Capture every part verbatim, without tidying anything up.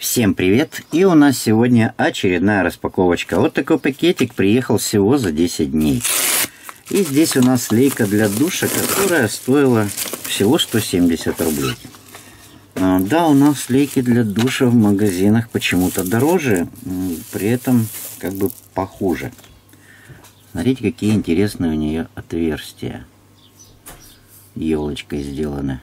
Всем привет! И у нас сегодня очередная распаковочка. Вот такой пакетик приехал всего за десять дней. И здесь у нас лейка для душа, которая стоила всего сто семьдесят рублей. Да, у нас лейки для душа в магазинах почему-то дороже, при этом как бы похуже. Смотрите, какие интересные у нее отверстия елочкой сделаны.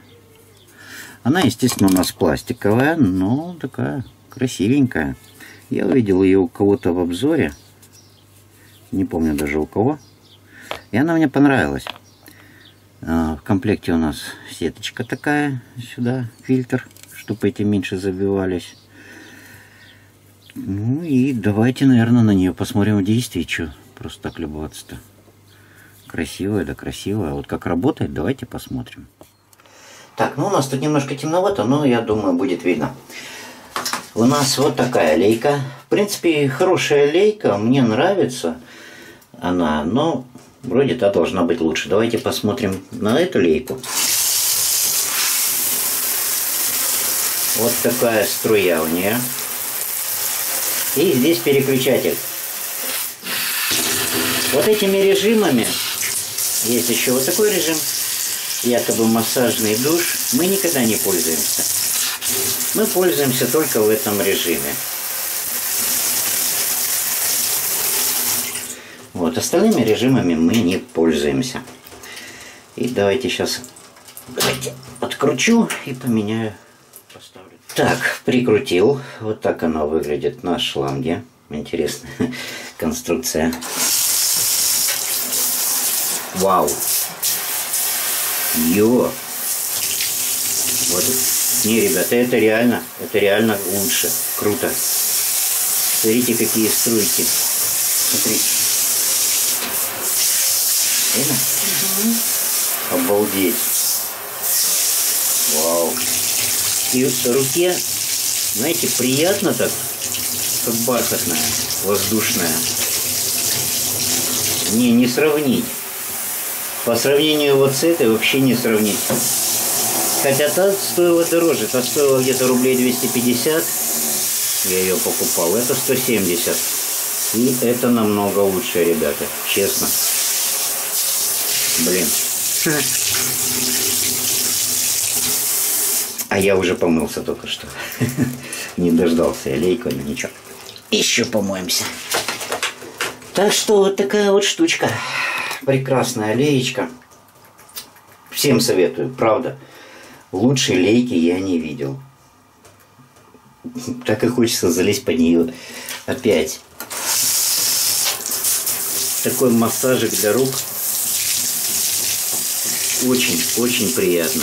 Она, естественно, у нас пластиковая, но такая красивенькая. Я увидел ее у кого-то в обзоре, не помню даже у кого, и она мне понравилась. В комплекте у нас сеточка такая, сюда фильтр, чтобы эти меньше забивались. Ну и давайте, наверное, на нее посмотрим в действии, что просто так любоваться-то. Красивая, да красивая. Вот как работает, давайте посмотрим. Так, ну у нас тут немножко темновато, но я думаю, будет видно. У нас вот такая лейка. В принципе, хорошая лейка, мне нравится она, но вроде та должна быть лучше. Давайте посмотрим на эту лейку. Вот такая струя у нее. И здесь переключатель. Вот этими режимами, есть еще вот такой режим, якобы массажный душ, мы никогда не пользуемся. Мы пользуемся только в этом режиме. Вот, остальными режимами мы не пользуемся. И давайте сейчас давайте откручу и поменяю. Поставлю. Так, прикрутил. Вот так оно выглядит на шланге. Интересная конструкция. Вау! Йо! Вот. Не, ребята, это реально, это реально лучше. Круто. Смотрите, какие струйки. Смотрите. Видно? Угу. Обалдеть. Вау. И в руке, знаете, приятно так, как бархатная, воздушная. Не, не сравнить. По сравнению вот с этой вообще не сравнить. Хотя та стоила дороже. Та стоила где-то рублей двести пятьдесят. Я ее покупал. Это сто семьдесят. И это намного лучше, ребята. Честно. Блин. А я уже помылся только что. Не дождался я лейку, но ничего. Еще помоемся. Так что вот такая вот штучка. Прекрасная леечка. Всем советую, правда. Лучшей лейки я не видел. Так и хочется залезть под нее опять. Такой массажик для рук. Очень-очень приятно.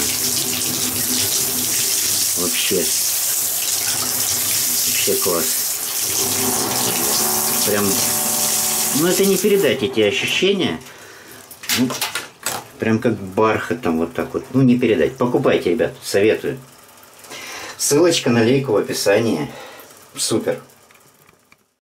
Вообще. Вообще класс. Прям... Ну это не передать эти ощущения. Ну, прям как бархатом вот так вот. Ну, не передать. Покупайте, ребят, советую. Ссылочка на лейку в описании. Супер.